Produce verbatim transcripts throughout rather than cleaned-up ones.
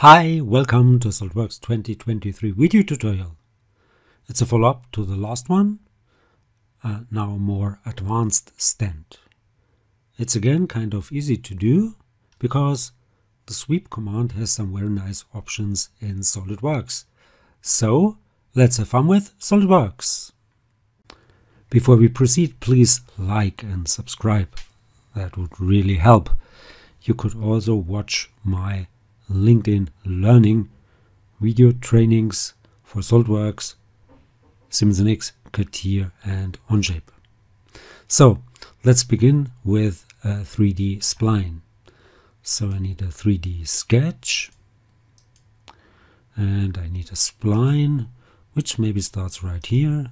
Hi, welcome to SolidWorks twenty twenty-three video tutorial. It's a follow-up to the last one, uh, now a more advanced stand. It's again kind of easy to do because the sweep command has some very nice options in SolidWorks. So let's have fun with SolidWorks. Before we proceed, please like and subscribe. That would really help. You could also watch my LinkedIn Learning video trainings for SolidWorks, Siemens N X, Catia, and Onshape. So let's begin with a three D spline. So I need a three D sketch and I need a spline, which maybe starts right here,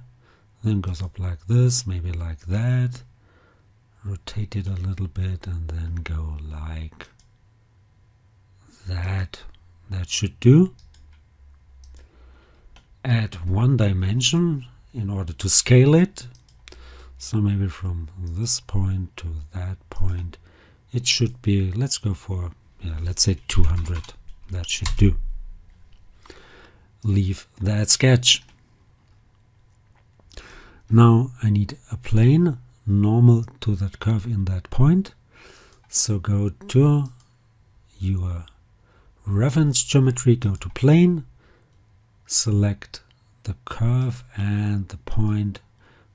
then goes up like this, maybe like that, rotate it a little bit and then go like that. That should do. Add one dimension in order to scale it. So maybe from this point to that point it should be, let's go for, yeah, let's say two hundred. That should do. Leave that sketch. Now I need a plane normal to that curve in that point. So go to your reference geometry, go to plane, select the curve and the point,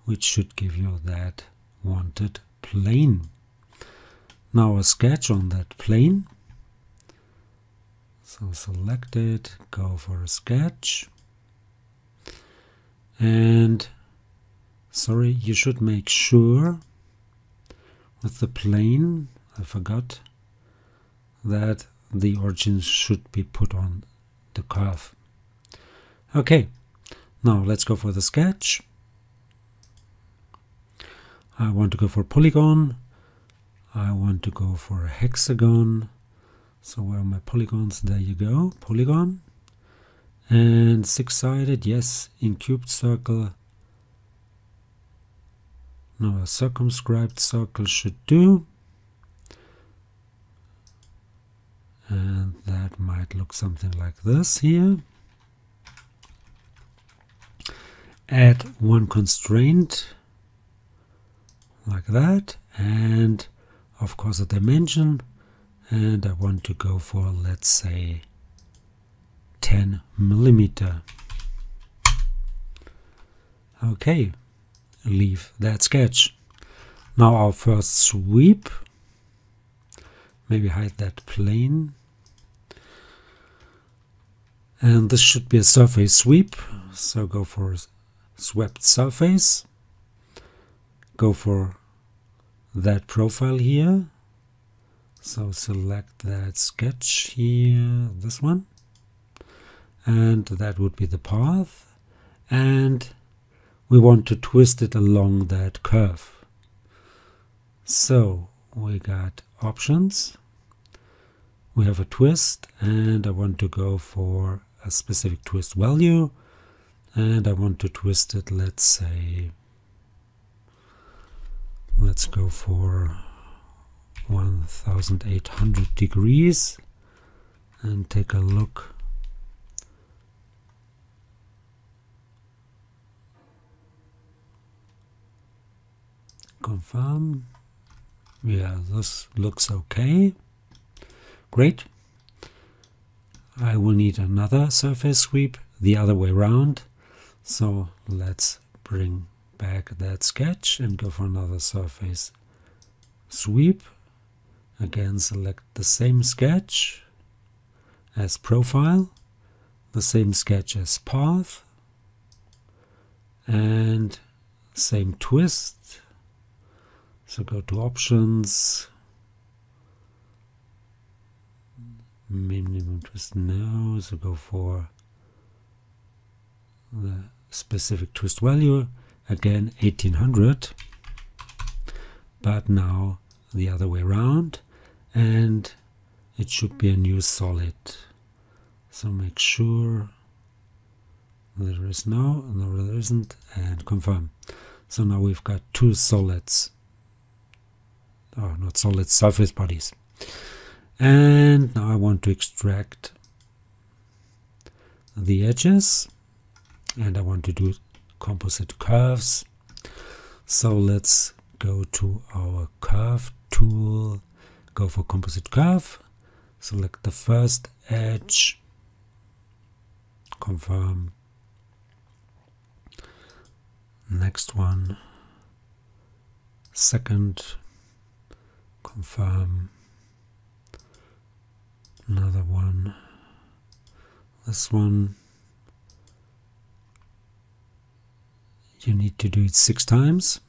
which should give you that wanted plane. Now a sketch on that plane. So select it, go for a sketch. And sorry, you should make sure with the plane, I forgot, that the origins should be put on the curve. Okay, now let's go for the sketch. I want to go for polygon. I want to go for a hexagon. So where are my polygons? There you go, polygon. And six-sided, yes, in cubed circle. Now a circumscribed circle should do. And that might look something like this here. Add one constraint like that, and of course a dimension, and I want to go for, let's say, ten millimeter. Okay, leave that sketch. Now our first sweep. Maybe hide that plane. And this should be a surface sweep. So go for swept surface. Go for that profile here. So select that sketch here, this one. And that would be the path. And we want to twist it along that curve. So we got options. We have a twist, and I want to go for a specific twist value, and I want to twist it, let's say, let's go for one thousand eight hundred degrees and take a look. Confirm. Yeah, this looks okay. Great. I will need another surface sweep the other way around. So let's bring back that sketch and go for another surface sweep. Again, select the same sketch as profile, the same sketch as path, and same twist. So go to options, minimum twist, no, so go for the specific twist value, again eighteen hundred, but now the other way around, and it should be a new solid. So make sure there is no, no there isn't, and confirm. So now we've got two solids. Oh, not solid surface bodies. And now I want to extract the edges, and I want to do composite curves. So let's go to our curve tool, go for composite curve, select the first edge, confirm, next one, second, confirm, another one, this one. You need to do it six times.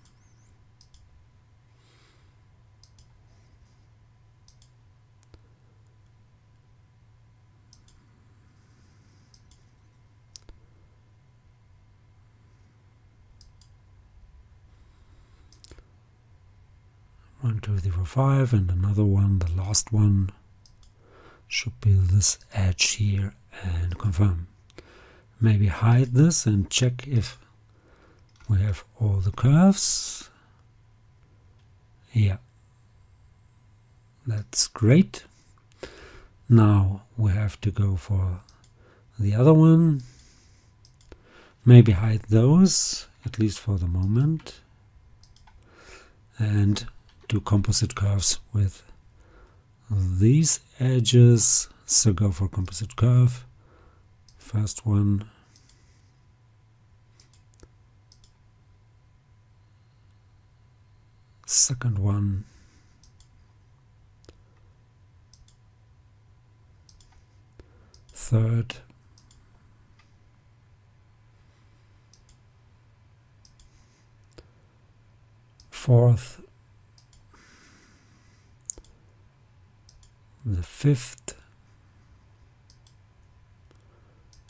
One, two, three, four, five, and another one, the last one should be this edge here, and confirm. Maybe hide this and check if we have all the curves. Yeah, that's great. Now we have to go for the other one. Maybe hide those, at least for the moment, and do composite curves with these edges. So go for composite curve, first one, second one, third, fourth, the fifth,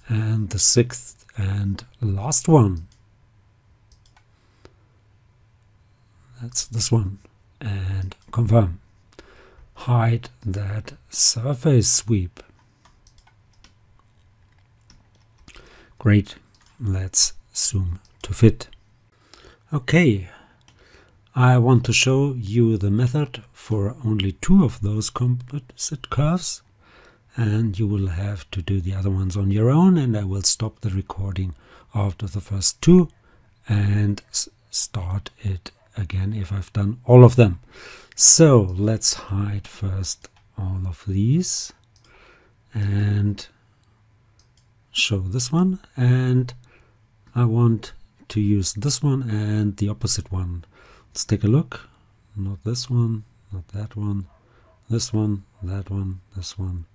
and the sixth and last one. That's this one, and confirm. Hide that surface sweep. Great, let's zoom to fit. Okay, I want to show you the method for only two of those composite curves, and you will have to do the other ones on your own, and I will stop the recording after the first two and start it again if I've done all of them. So let's hide first all of these and show this one, and I want to use this one and the opposite one. Let's take a look. Not this one, not that one, this one, that one, this one.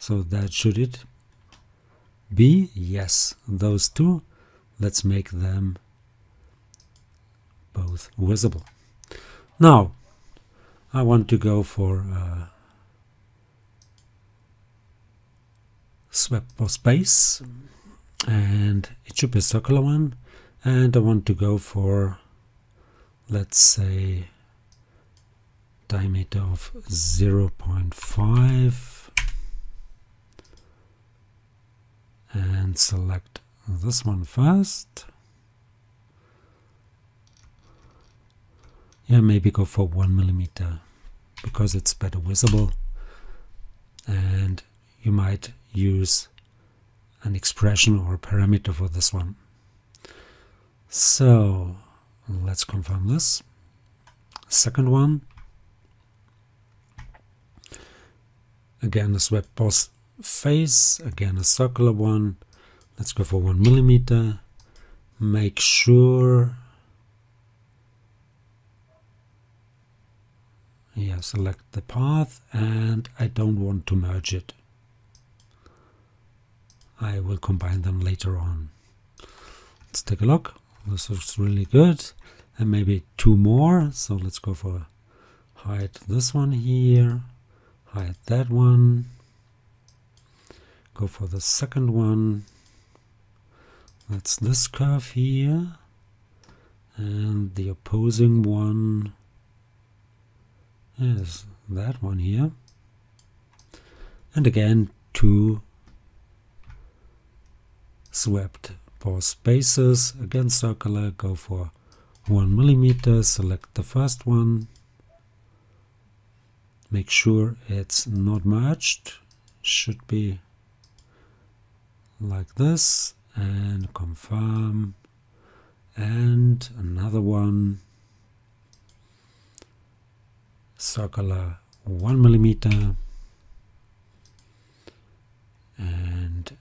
So that should it be? Yes, those two. Let's make them both visible. Now I want to go for uh, sweep for space, and it should be a circular one, and I want to go for, let's say, diameter of zero point five, and select this one first. Yeah, maybe go for one millimeter because it's better visible, and you might use an expression or a parameter for this one. So let's confirm this. Second one. Again, a swept boss face, again a circular one. Let's go for one millimeter. Make sure. Yeah, select the path, and I don't want to merge it. I will combine them later on. Let's take a look. This looks really good. And maybe two more. So let's go for hide this one here, hide that one, go for the second one. That's this curve here, and the opposing one is that one here, and again two swept pore spaces, again circular. Go for one millimeter, select the first one, make sure it's not merged, should be like this, and confirm, and another one, circular one millimeter, and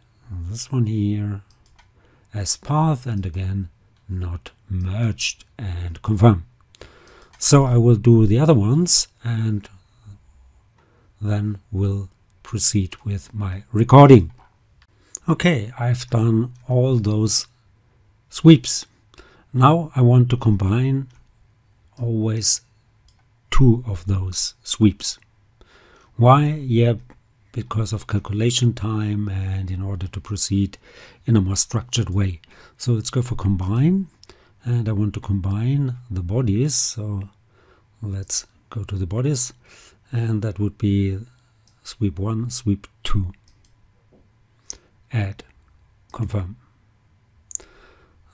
this one here as path, and again not merged, and confirm. So I will do the other ones and then we'll proceed with my recording. Okay, I've done all those sweeps. Now I want to combine always two of those sweeps. Why? Yeah, because of calculation time and in order to proceed in a more structured way. So let's go for combine, and I want to combine the bodies. So let's go to the bodies, and that would be sweep one, sweep two, add, confirm.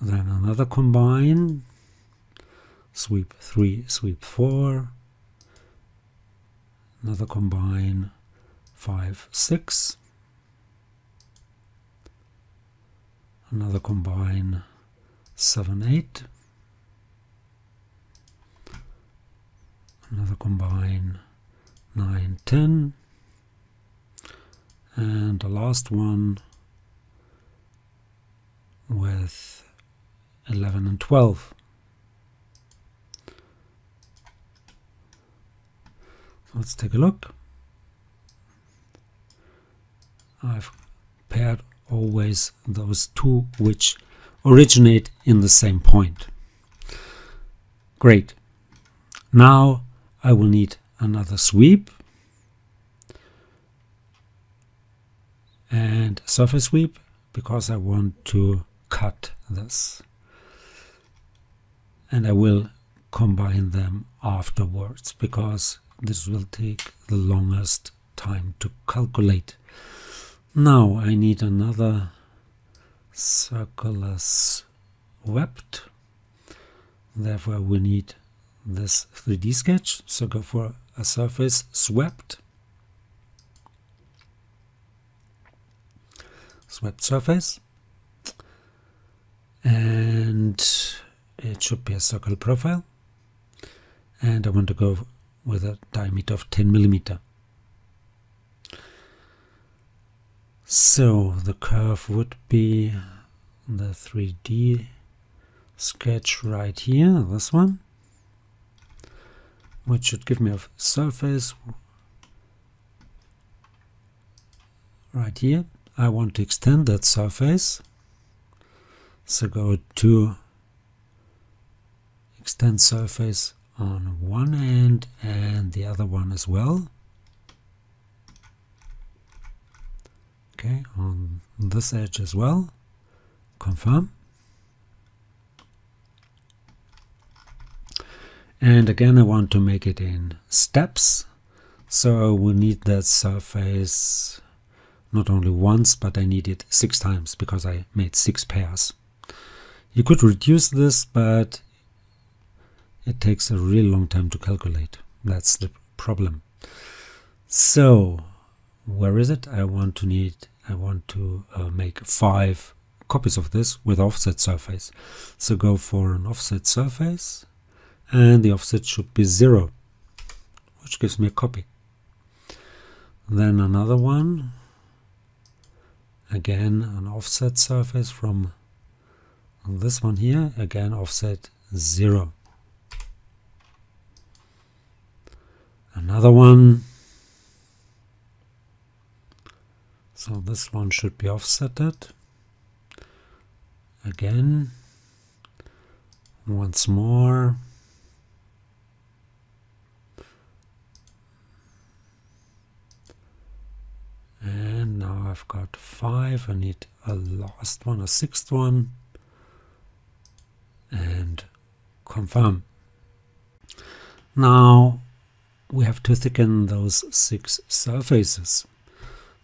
Then another combine, sweep three, sweep four, another combine, five, six, another combine, seven, eight, another combine, nine, ten, and the last one with eleven and twelve. Let's take a look. I've paired always those two which originate in the same point. Great. Now I will need another sweep, and surface sweep, because I want to cut this, and I will combine them afterwards because this will take the longest time to calculate. Now I need another circular swept, therefore we need this three D sketch. So go for a surface swept, swept surface, and it should be a circle profile, and I want to go with a diameter of ten millimeter. So the curve would be the three D sketch right here, this one, which should give me a surface right here. I want to extend that surface, so go to extend surface on one end and the other one as well. Okay, on this edge as well, confirm. And again, I want to make it in steps, so we'll need that surface not only once, but I need it six times because I made six pairs. You could reduce this, but it takes a really long time to calculate. That's the problem. So where is it? I want to need, I want to uh, make five copies of this with offset surface. So go for an offset surface, and the offset should be zero, which gives me a copy. Then another one, again an offset surface from this one here, again offset zero. Another one, so this one should be offsetted again, once more, and now I've got five. I need a last one, a sixth one, and confirm. Now we have to thicken those six surfaces.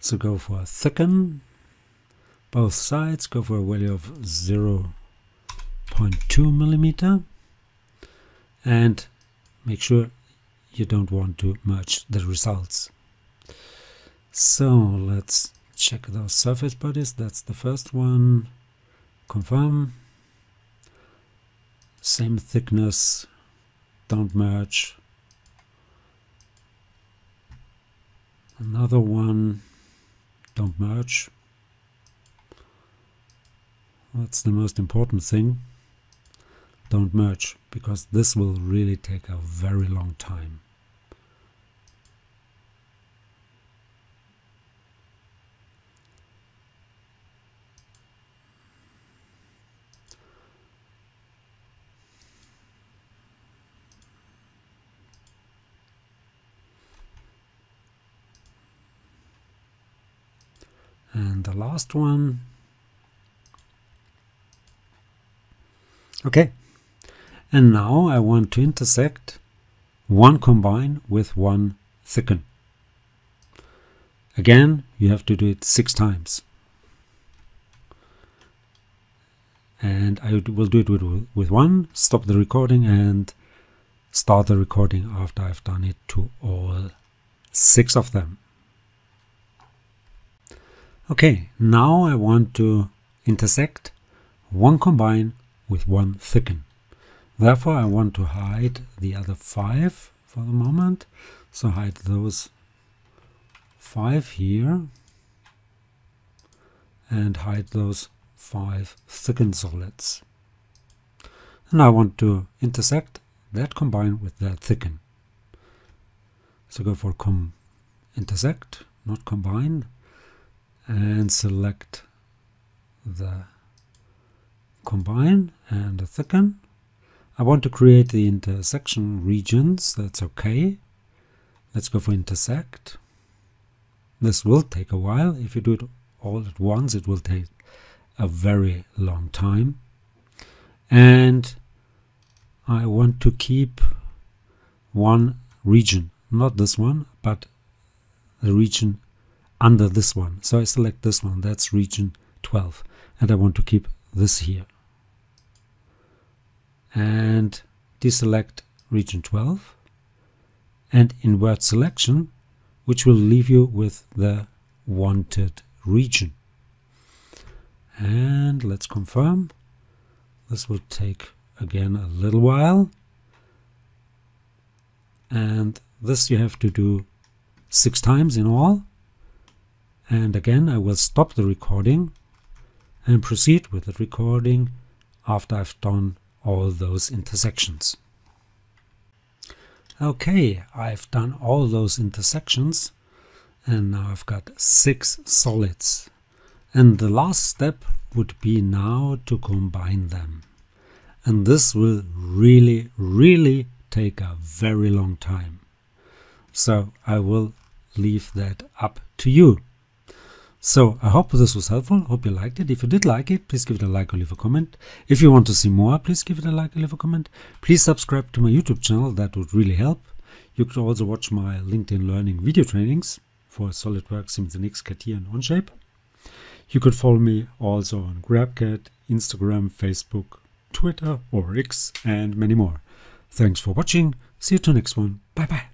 So go for thicken both sides, go for a value of zero point two millimeter, and make sure you don't want to merge the results. So let's check those surface bodies. That's the first one. Confirm. Same thickness. Don't merge. Another one. Don't merge. That's the most important thing. Don't merge, because this will really take a very long time. And the last one. Okay. And now I want to intersect one combine with one thicken. Again, you have to do it six times. And I will do it with, with one, stop the recording and start the recording after I've done it to all six of them. Okay, now I want to intersect one combine with one thicken. Therefore, I want to hide the other five for the moment. So hide those five here and hide those five thickened solids. And I want to intersect that combine with that thicken. So go for com intersect, not combine, and select the combine and the thicken. I want to create the intersection regions, that's okay. Let's go for intersect. This will take a while. If you do it all at once, it will take a very long time. And I want to keep one region, not this one, but the region under this one. So I select this one, that's region twelve. And I want to keep this here. And deselect region twelve and invert selection, which will leave you with the wanted region. And let's confirm. This will take again a little while, and this you have to do six times in all. And again, I will stop the recording and proceed with the recording after I've done all those intersections. Okay, I've done all those intersections, and now I've got six solids. And the last step would be now to combine them. And this will really, really take a very long time. So I will leave that up to you. So, I hope this was helpful. Hope you liked it. If you did like it, please give it a like or leave a comment. If you want to see more, please give it a like or leave a comment. Please subscribe to my YouTube channel. That would really help. You could also watch my LinkedIn Learning video trainings for SolidWorks, Siemens N X, Catia and Onshape. You could follow me also on GrabCAD, Instagram, Facebook, Twitter or X, and many more. Thanks for watching. See you to the next one. Bye-bye.